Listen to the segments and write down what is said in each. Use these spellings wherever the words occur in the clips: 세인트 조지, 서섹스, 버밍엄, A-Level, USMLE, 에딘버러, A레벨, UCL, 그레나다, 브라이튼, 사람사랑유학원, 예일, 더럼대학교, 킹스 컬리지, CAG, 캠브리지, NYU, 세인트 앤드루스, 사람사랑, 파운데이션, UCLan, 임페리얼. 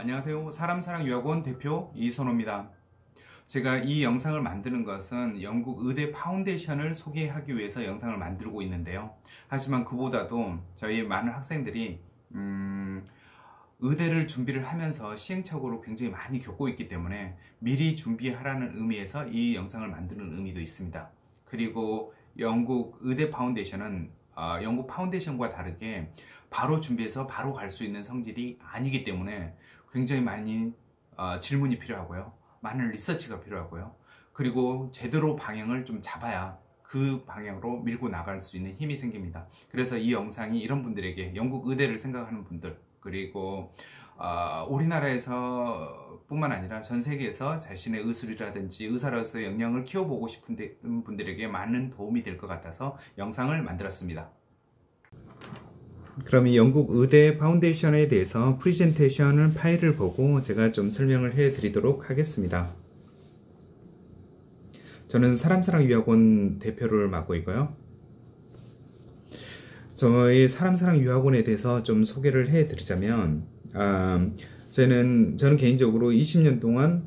안녕하세요. 사람사랑유학원 대표 이선호입니다. 제가 이 영상을 만드는 것은 영국 의대 파운데이션을 소개하기 위해서 영상을 만들고 있는데요. 하지만 그보다도 저희 많은 학생들이 의대를 준비를 하면서 시행착오로 굉장히 많이 겪고 있기 때문에 미리 준비하라는 의미에서 이 영상을 만드는 의미도 있습니다. 그리고 영국 의대 파운데이션은 영국 파운데이션과 다르게 바로 준비해서 바로 갈 수 있는 성질이 아니기 때문에 굉장히 많이 질문이 필요하고요. 많은 리서치가 필요하고요. 그리고 제대로 방향을 좀 잡아야 그 방향으로 밀고 나갈 수 있는 힘이 생깁니다. 그래서 이 영상이 이런 분들에게, 영국 의대를 생각하는 분들, 그리고 우리나라에서 뿐만 아니라 전 세계에서 자신의 의술이라든지 의사로서의 역량을 키워보고 싶은 분들에게 많은 도움이 될 것 같아서 영상을 만들었습니다. 그럼 이 영국 의대 파운데이션에 대해서 프레젠테이션을 파일을 보고 제가 좀 설명을 해드리도록 하겠습니다. 저는 사람사랑유학원 대표를 맡고 있고요. 저희 사람사랑유학원에 대해서 좀 소개를 해드리자면, 저는 개인적으로 20년 동안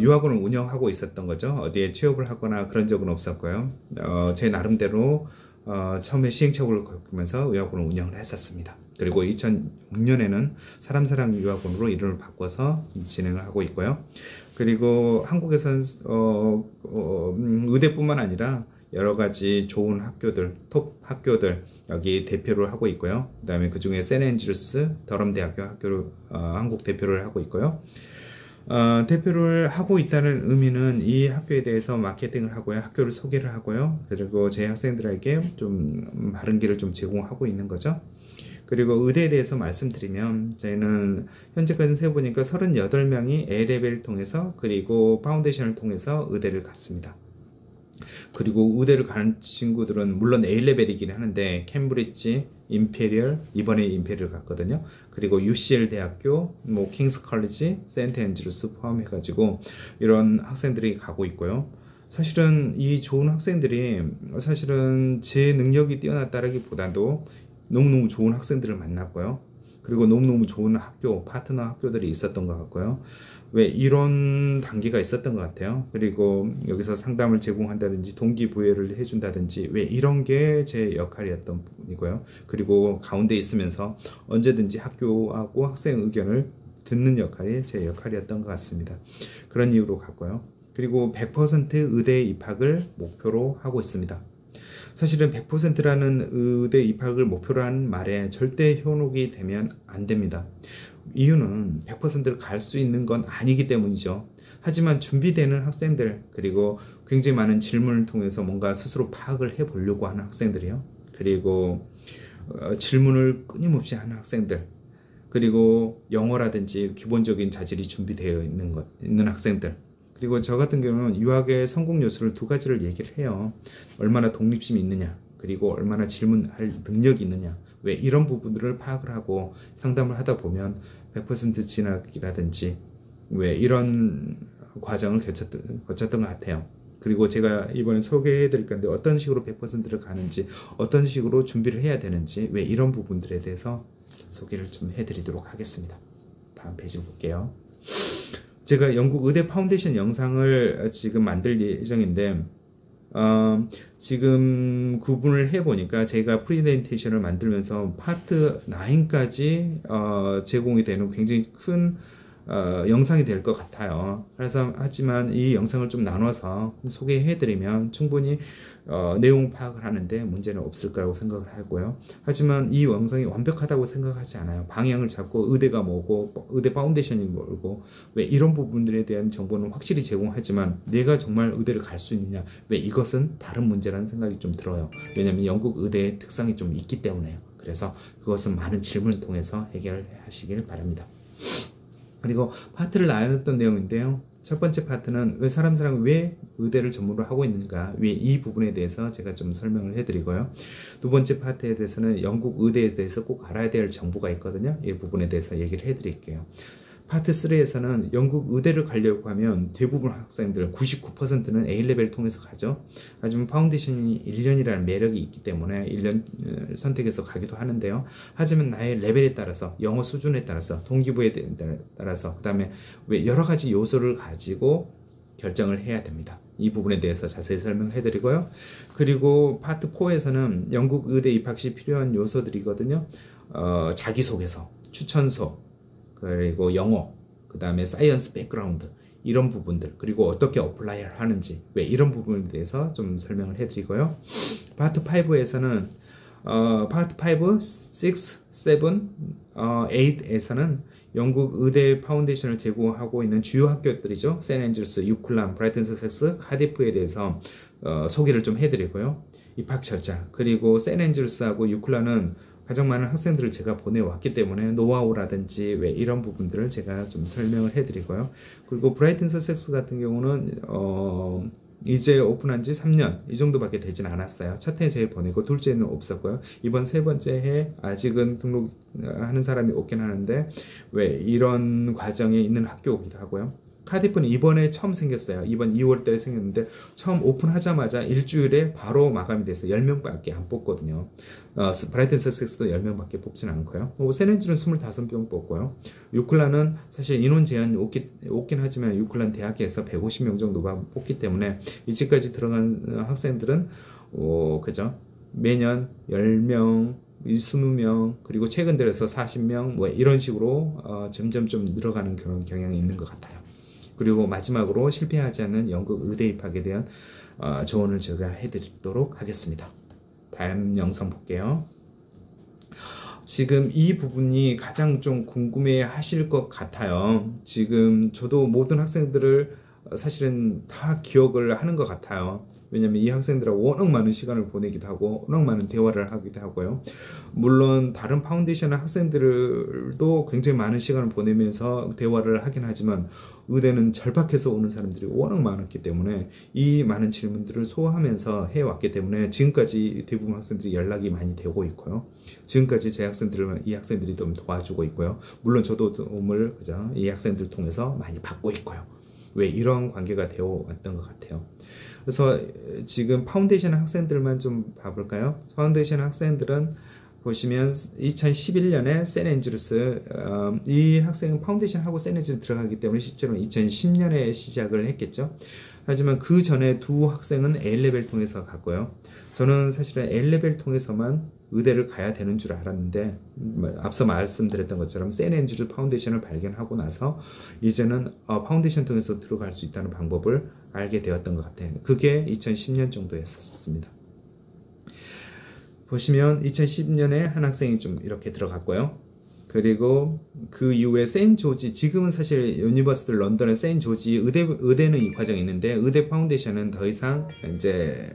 유학원을 운영하고 있었던 거죠. 어디에 취업을 하거나 그런 적은 없었고요. 제 나름대로 처음에 시행착오를 겪으면서 유학원을 운영을 했었습니다. 그리고 2006년에는 사람사랑유학원으로 이름을 바꿔서 진행을 하고 있고요. 그리고 한국에서는 의대뿐만 아니라 여러 가지 좋은 학교들, 톱 학교들 여기 대표를 하고 있고요. 그 다음에 그 중에 세인트 앤드루스 더럼대학교 학교를 한국 대표를 하고 있고요. 대표를 하고 있다는 의미는 이 학교에 대해서 마케팅을 하고요, 학교를 소개를 하고요, 그리고 제 학생들에게 좀 바른 길을 좀 제공하고 있는 거죠. 그리고 의대에 대해서 말씀드리면, 저희는 현재까지 세어보니까 38명이 A레벨을 통해서, 그리고 파운데이션을 통해서 의대를 갔습니다. 그리고 의대를 가는 친구들은 물론 A레벨이긴 하는데 캠브리지, 임페리얼, 이번에 임페리얼 갔거든요. 그리고 UCL 대학교, 뭐 킹스 컬리지, 세인트 앤드루스 포함해 가지고 이런 학생들이 가고 있고요. 사실은 이 좋은 학생들이 제 능력이 뛰어났다라기보다도 너무너무 좋은 학생들을 만났고요. 그리고 너무너무 좋은 학교, 파트너 학교들이 있었던 것 같고요. 왜 이런 단계가 있었던 것 같아요. 그리고 여기서 상담을 제공한다든지 동기부여를 해준다든지, 왜 이런 게 제 역할이었던 부분이고요. 그리고 가운데 있으면서 언제든지 학교하고 학생 의견을 듣는 역할이 제 역할이었던 것 같습니다. 그런 이유로 갔고요. 그리고 100% 의대 입학을 목표로 하고 있습니다. 사실은 100%라는 의대 입학을 목표로 한 말에 절대 현혹이 되면 안 됩니다. 이유는 100%를 갈 수 있는 건 아니기 때문이죠. 하지만 준비되는 학생들, 그리고 굉장히 많은 질문을 통해서 뭔가 스스로 파악을 해 보려고 하는 학생들이요. 그리고 질문을 끊임없이 하는 학생들, 그리고 영어라든지 기본적인 자질이 준비되어 있는 학생들, 그리고 저 같은 경우는 유학의 성공 요소를 두 가지를 얘기를 해요. 얼마나 독립심이 있느냐, 그리고 얼마나 질문할 능력이 있느냐. 왜 이런 부분들을 파악을 하고 상담을 하다 보면 100% 진학이라든지 왜 이런 과정을 거쳤던 것 같아요. 그리고 제가 이번에 소개해 드릴 건데, 어떤 식으로 100%를 가는지, 어떤 식으로 준비를 해야 되는지, 왜 이런 부분들에 대해서 소개를 좀 해드리도록 하겠습니다. 다음 페이지 볼게요. 제가 영국 의대 파운데이션 영상을 지금 만들 예정인데, 지금 구분을 해보니까 제가 프레젠테이션을 만들면서 파트 9까지 제공이 되는 굉장히 큰 영상이 될 것 같아요. 그래서 하지만 이 영상을 좀 나눠서 소개해드리면 충분히 내용 파악을 하는데 문제는 없을 거라고 생각을 하고요. 하지만 이 영상이 완벽하다고 생각하지 않아요. 방향을 잡고 의대가 뭐고 의대 파운데이션이 뭐고 왜 이런 부분들에 대한 정보는 확실히 제공하지만, 내가 정말 의대를 갈 수 있느냐, 왜 이것은 다른 문제라는 생각이 좀 들어요. 왜냐하면 영국 의대의 특성이 좀 있기 때문에요. 그래서 그것은 많은 질문을 통해서 해결하시길 바랍니다. 그리고 파트를 나눴던 내용인데요. 첫 번째 파트는 왜 사람사랑 왜 의대를 전문으로 하고 있는가, 왜 이 부분에 대해서 제가 좀 설명을 해드리고요. 두 번째 파트에 대해서는 영국 의대에 대해서 꼭 알아야 될 정보가 있거든요. 이 부분에 대해서 얘기를 해드릴게요. 파트 3에서는 영국 의대를 가려고 하면 대부분 학생들 99%는 A레벨을 통해서 가죠. 하지만 파운데이션이 1년이라는 매력이 있기 때문에 1년 선택해서 가기도 하는데요. 하지만 나의 레벨에 따라서, 영어 수준에 따라서, 동기부여에 따라서, 그 다음에 여러 가지 요소를 가지고 결정을 해야 됩니다. 이 부분에 대해서 자세히 설명해 드리고요. 그리고 파트 4에서는 영국 의대 입학 시 필요한 요소들이거든요. 자기소개서, 추천서, 그리고 영어, 그 다음에 사이언스 백그라운드, 이런 부분들, 그리고 어떻게 어플라이 하는지, 왜 이런 부분에 대해서 좀 설명을 해 드리고요. 파트 5에서는 파트 5, 6, 7, 8에서는 영국 의대 파운데이션을 제공하고 있는 주요 학교들이죠. 세인트 앤드루스, 유클란, 브라이튼, 서섹스, 카디프에 대해서 소개를 좀 해드리고요. 입학 절차, 그리고 세인트 앤드루스하고 유클란은 가장 많은 학생들을 제가 보내왔기 때문에 노하우라든지 왜 이런 부분들을 제가 좀 설명을 해드리고요. 그리고 브라이튼, 서섹스 같은 경우는 이제 오픈한 지 3년 이 정도밖에 되진 않았어요. 첫 해 제일 보내고 둘째는 없었고요. 이번 세 번째 해 아직은 등록하는 사람이 없긴 하는데 왜 이런 과정에 있는 학교이기도 하고요. 카디프는 이번에 처음 생겼어요. 이번 2월달에 생겼는데 처음 오픈하자마자 일주일에 바로 마감이 됐어요. 10명밖에 안 뽑거든요. 브라이튼 서섹스도 10명밖에 뽑진 않고요. 세인트는 25명 뽑고요. 유클란은 사실 인원 제한이 없긴 하지만 유클란 대학에서 150명 정도만 뽑기 때문에 이제까지 들어간 학생들은 그죠? 매년 10명, 20명, 그리고 최근 들어서 40명 뭐 이런 식으로 점점 좀 늘어가는 그런 경향이 있는 것 같아요. 그리고 마지막으로 실패하지 않는 영국 의대 입학에 대한 조언을 제가 해드리도록 하겠습니다. 다음 영상 볼게요. 지금 이 부분이 가장 좀 궁금해 하실 것 같아요. 지금 저도 모든 학생들을 사실은 다 기억을 하는 것 같아요. 왜냐면 이 학생들하고 워낙 많은 시간을 보내기도 하고 워낙 많은 대화를 하기도 하고요. 물론 다른 파운데이션 학생들도 굉장히 많은 시간을 보내면서 대화를 하긴 하지만 의대는 절박해서 오는 사람들이 워낙 많았기 때문에 이 많은 질문들을 소화하면서 해왔기 때문에 지금까지 대부분 학생들이 연락이 많이 되고 있고요. 지금까지 제 학생들을 이 학생들이 좀 도와주고 있고요. 물론 저도 도움을 이 학생들 통해서 많이 받고 있고요. 왜 이런 관계가 되어 왔던 것 같아요. 그래서 지금 파운데이션 학생들만 좀 봐볼까요? 파운데이션 학생들은 보시면 2011년에 세인트 앤드루스 이 학생은 파운데이션하고 세인트 앤드루스 들어가기 때문에 실제로 2010년에 시작을 했겠죠. 하지만 그 전에 두 학생은 A레벨 통해서 갔고요. 저는 사실은 A레벨 통해서만 의대를 가야 되는 줄 알았는데 앞서 말씀드렸던 것처럼 세인트 앤드루스 파운데이션을 발견하고 나서 이제는 파운데이션 통해서 들어갈 수 있다는 방법을 알게 되었던 것 같아요. 그게 2010년 정도였었습니다. 보시면 2010년에 한 학생이 좀 이렇게 들어갔고요. 그리고 그 이후에 세인트 조지, 지금은 사실 유니버시티 런던의 세인트 조지 의대는 이 과정이 있는데 의대 파운데이션은 더 이상 이제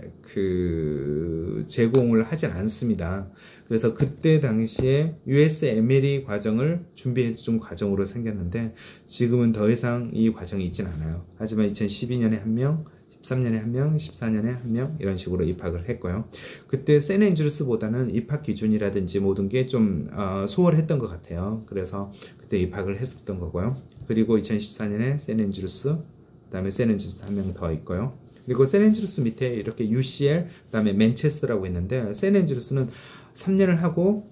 제공을 하진 않습니다. 그래서 그때 당시에 USMLE 과정을 준비해 준 과정으로 생겼는데 지금은 더 이상 이 과정이 있진 않아요. 하지만 2012년에 한 명, 13년에 한 명, 14년에 한 명 이런 식으로 입학을 했고요. 그때 세인트 앤드루스보다는 입학 기준이라든지 모든 게 좀 소홀했던 것 같아요. 그래서 그때 입학을 했었던 거고요. 그리고 2014년에 세인트 앤드루스, 그 다음에 세인트 앤드루스 한 명 더 있고요. 그리고 세인트 앤드루스 밑에 이렇게 UCL, 그 다음에 맨체스터라고 있는데 세인트 앤드루스는 3년을 하고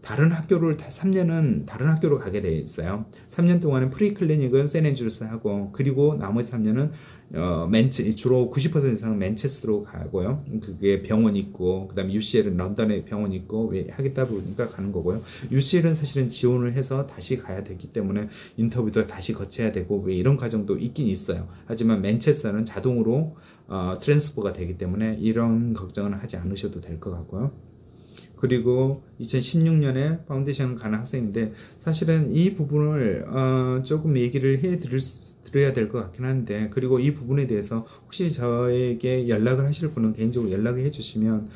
다른 학교를 3년은 다른 학교로 가게 돼 있어요. 3년 동안은 프리클리닉은 세인트 앤드루스 하고 그리고 나머지 3년은 주로 90% 이상은 맨체스터로 가고요. 그게 병원 있고 그 다음에 UCL은 런던에 병원 있고 하겠다 보니까 가는 거고요. UCL은 사실은 지원을 해서 다시 가야 되기 때문에 인터뷰도 다시 거쳐야 되고 이런 과정도 있긴 있어요. 하지만 맨체스터는 자동으로 트랜스퍼가 되기 때문에 이런 걱정은 하지 않으셔도 될 것 같고요. 그리고 2016년에 파운데이션을 가는 학생인데 사실은 이 부분을 조금 얘기를 해드려야 될 것 같긴 한데 그리고 이 부분에 대해서 혹시 저에게 연락을 하실 분은 개인적으로 연락을 해주시면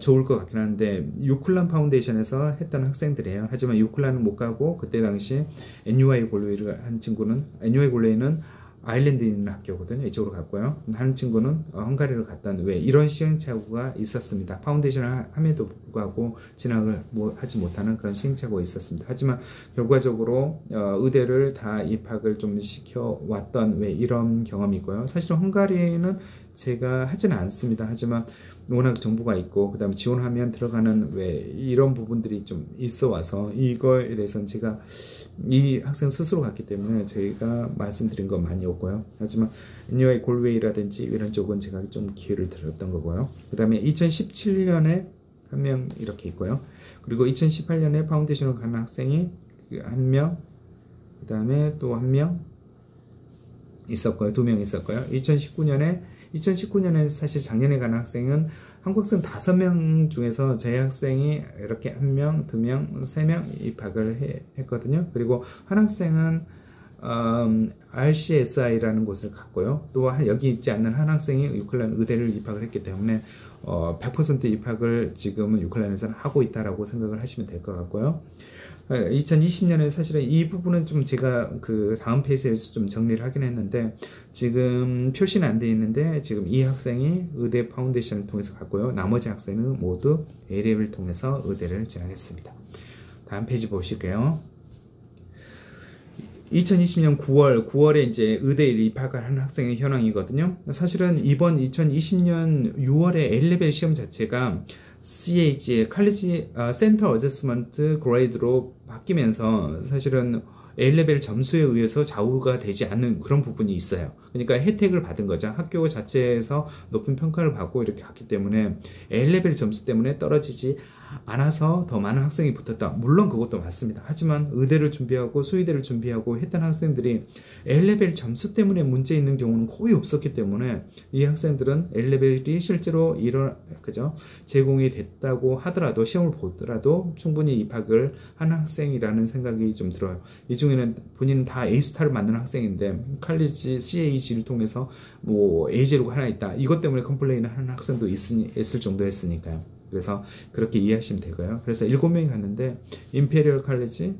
좋을 것 같긴 한데 유클란 파운데이션에서 했던 학생들이에요. 하지만 유클란은 못 가고 그때 당시 NYU 골로웨이를 한 친구는 NYU 골로웨이는 아일랜드에 있는 학교거든요. 이쪽으로 갔고요. 한 친구는 헝가리를 갔다는, 왜 이런 시행착오가 있었습니다. 파운데이션을 함에도 불구하고 진학을 하지 못하는 그런 시행착오가 있었습니다. 하지만 결과적으로 의대를 다 입학을 좀 시켜왔던, 왜 이런 경험이 있고요. 사실은 헝가리는 제가 하지는 않습니다. 하지만 워낙 정보가 있고 그 다음에 지원하면 들어가는, 왜 이런 부분들이 좀 있어 와서 이거에 대해서는 제가 이 학생 스스로 갔기 때문에 제가 말씀드린 건 많이 없고요. 하지만 NYU 골웨이라든지 이런 쪽은 제가 좀 기회를 드렸던 거고요. 그 다음에 2017년에 한 명 이렇게 있고요. 그리고 2018년에 파운데이션을 가는 학생이 한 명, 그 다음에 또 한 명 있었고요. 두 명 있었고요. 2019년에 사실 작년에 간 학생은 한국생 5명 중에서 제 학생이 이렇게 1명, 2명, 3명 입학을 했거든요. 그리고 한 학생은 RCSI라는 곳을 갔고요. 또 여기 있지 않는 한 학생이 UCLan 의대를 입학을 했기 때문에 100% 입학을 지금은 UCLan에서는 하고 있다라고 생각을 하시면 될 것 같고요. 2020년에 사실은 이 부분은 좀 제가 그 다음 페이지에서 좀 정리를 하긴 했는데, 지금 표시는 안 돼 있는데 지금 이 학생이 의대 파운데이션을 통해서 갔고요. 나머지 학생은 모두 A-Level을 통해서 의대를 진학했습니다. 다음 페이지 보실게요. 2020년 9월에 이제 의대에 입학을 하는 학생의 현황이거든요. 사실은 이번 2020년 6월에 A-Level 시험 자체가 CAG, 컬리지 센터 어세스먼트 그레이드로 바뀌면서 사실은 A레벨 점수에 의해서 좌우가 되지 않는 그런 부분이 있어요. 그러니까 혜택을 받은 거죠. 학교 자체에서 높은 평가를 받고 이렇게 갔기 때문에 A레벨 점수 때문에 떨어지지 않아서 더 많은 학생이 붙었다. 물론 그것도 맞습니다. 하지만 의대를 준비하고 수의대를 준비하고 했던 학생들이 A레벨 점수 때문에 문제 있는 경우는 거의 없었기 때문에 이 학생들은 A레벨이 실제로 그죠? 제공이 됐다고 하더라도, 시험을 보더라도 충분히 입학을 한 학생이라는 생각이 좀 들어요. 이 중에는 본인은 다 A스타를 만드는 학생인데 칼리지 CAG를 통해서 뭐 A0가 하나 있다, 이것 때문에 컴플레인을 하는 학생도 있을 정도였으니까요. 그래서 그렇게 이해하시면 되고요. 그래서 7명이 갔는데 임페리얼 칼리지,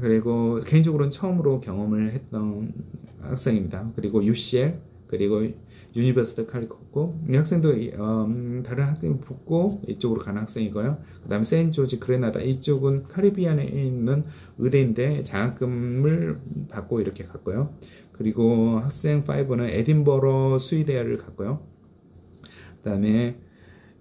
그리고 개인적으로는 처음으로 경험을 했던 학생입니다. 그리고 UCL, 그리고 유니버시티 칼리지고, 이 학생도 다른 학생이 붙고 이쪽으로 가는 학생이고요. 그 다음에 세인트 조지, 그레나다, 이쪽은 카리비안에 있는 의대인데 장학금을 받고 이렇게 갔고요. 그리고 학생 5는 에딘버러 수의대를 갔고요. 그 다음에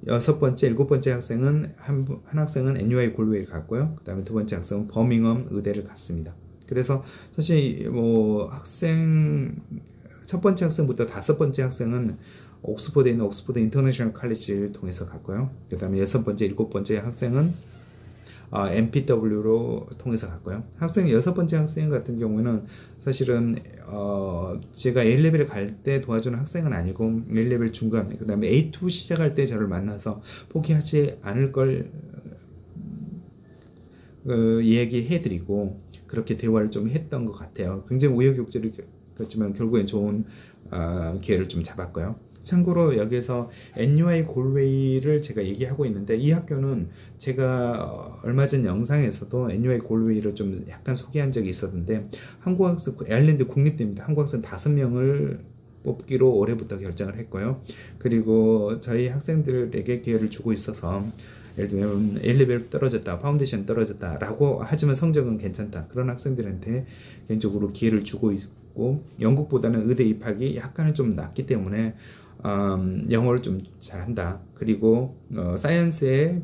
6번째, 7번째 학생은 한 학생은 NYU 골웨이를 갔고요. 그 다음에 2번째 학생은 버밍엄 의대를 갔습니다. 그래서 사실 뭐 첫 번째 학생부터 5번째 학생은 옥스퍼드에 있는 옥스퍼드 인터내셔널 칼리지를 통해서 갔고요. 그 다음에 6번째, 7번째 학생은 MPW로 통해서 갔고요. 학생 6번째 학생 같은 경우는 사실은 제가 A-Level 갈 때 도와주는 학생은 아니고 A-Level 중간, 그 다음에 A2 시작할 때 저를 만나서 포기하지 않을 걸 얘기해드리고 그렇게 대화를 좀 했던 것 같아요. 굉장히 우여곡절이 그렇지만 결국엔 좋은 기회를 좀 잡았고요. 참고로 여기서 NYU 골웨이를 제가 얘기하고 있는데, 이 학교는 제가 얼마 전 영상에서도 NYU 골웨이를 좀 약간 소개한 적이 있었는데, 한국 학생, 아일랜드 국립대입니다. 한국 학생 5명을 뽑기로 올해부터 결정을 했고요. 그리고 저희 학생들에게 기회를 주고 있어서, 예를 들면 A-Level 떨어졌다, 파운데이션 떨어졌다 라고 하지만 성적은 괜찮다, 그런 학생들한테 개인적으로 기회를 주고 있고, 영국보다는 의대 입학이 약간은 좀 낮기 때문에 영어를 좀 잘한다, 그리고 사이언스를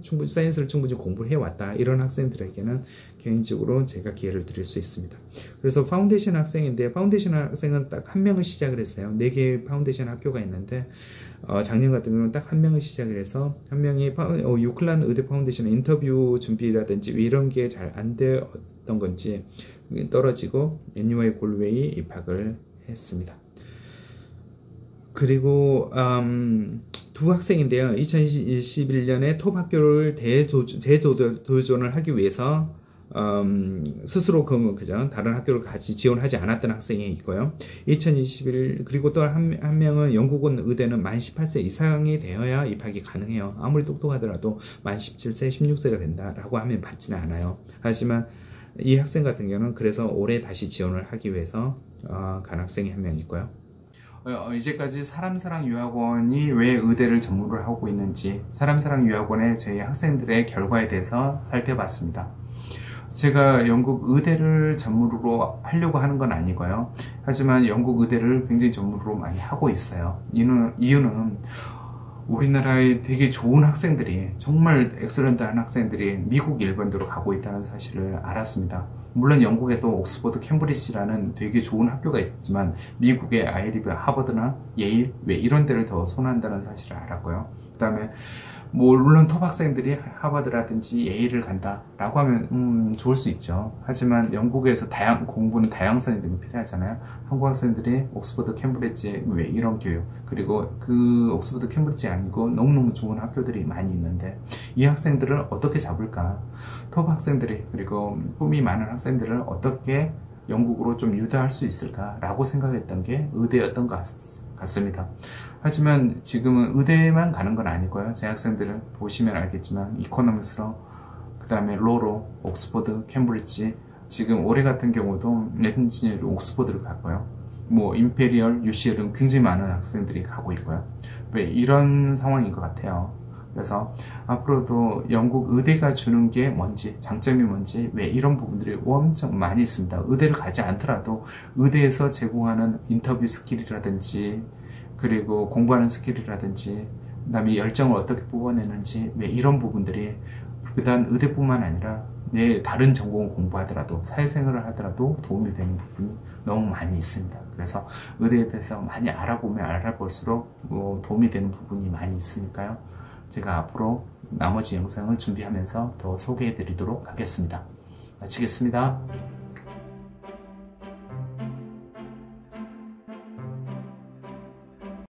충분히 공부를 해왔다, 이런 학생들에게는 개인적으로 제가 기회를 드릴 수 있습니다. 그래서 파운데이션 학생인데, 파운데이션 학생은 딱 1명을 시작을 했어요. 4개의 파운데이션 학교가 있는데 작년 같은 경우는 딱 1명을 시작을 해서 1명이 UCLan 의대 파운데이션 인터뷰 준비라든지 이런 게 잘 안 되었던 건지 떨어지고 NYU 골웨이 입학을 했습니다. 그리고 2 학생인데요. 2021년에 톱 학교를 재도전을 하기 위해서 스스로 다른 학교를 같이 지원하지 않았던 학생이 있고요. 2021, 그리고 또 한 명은 영국은 의대는 만 18세 이상이 되어야 입학이 가능해요. 아무리 똑똑하더라도 만 17세, 16세가 된다라고 하면 받지는 않아요. 하지만 이 학생 같은 경우는 그래서 올해 다시 지원을 하기 위해서 간 학생이 한 명 있고요. 이제까지 사람사랑유학원이 왜 의대를 전문으로 하고 있는지, 사람사랑유학원의 저희 학생들의 결과에 대해서 살펴봤습니다. 제가 영국 의대를 전문으로 하려고 하는 건 아니고요. 하지만 영국 의대를 굉장히 전문으로 많이 하고 있어요. 이유는 우리나라에 되게 좋은 학생들이, 정말 엑셀런트한 학생들이 미국 일반대로 가고 있다는 사실을 알았습니다. 물론 영국에도 옥스퍼드, 캠브리지라는 되게 좋은 학교가 있지만 미국의 아이리브, 하버드나 예일 이런 데를 더 선호한다는 사실을 알았고요. 그 다음에 물론 톱 학생들이 하버드라든지 예일을 간다 라고 하면 좋을 수 있죠. 하지만 영국에서 공부는 다양성이 되게 필요하잖아요. 한국 학생들이 옥스퍼드, 캠브리지 왜 이런 교육, 그리고 그 옥스퍼드, 캠브리지 아니고 너무너무 좋은 학교들이 많이 있는데 이 학생들을 어떻게 잡을까, 톱 학생들이, 그리고 꿈이 많은 학생들을 어떻게 영국으로 좀 유도할 수 있을까 라고 생각했던 게 의대였던 것 같습니다. 하지만 지금은 의대만 가는 건 아니고요. 제 학생들을 보시면 알겠지만 이코노믹스로, 그 다음에 로로, 옥스퍼드, 캠브리지, 지금 올해 같은 경우도 엔지니어로 옥스퍼드를 갔고요. 임페리얼, UCL은 굉장히 많은 학생들이 가고 있고요. 이런 상황인 것 같아요. 그래서 앞으로도 영국 의대가 주는 게 뭔지, 장점이 뭔지, 왜 이런 부분들이 엄청 많이 있습니다. 의대를 가지 않더라도 의대에서 제공하는 인터뷰 스킬이라든지, 그리고 공부하는 스킬이라든지, 그 다음에 열정을 어떻게 뽑아내는지, 왜 이런 부분들이 그단 의대뿐만 아니라 내 다른 전공을 공부하더라도, 사회생활을 하더라도 도움이 되는 부분이 너무 많이 있습니다. 그래서 의대에 대해서 많이 알아보면 알아볼수록 도움이 되는 부분이 많이 있으니까요. 제가 앞으로 나머지 영상을 준비하면서 더 소개해 드리도록 하겠습니다. 마치겠습니다.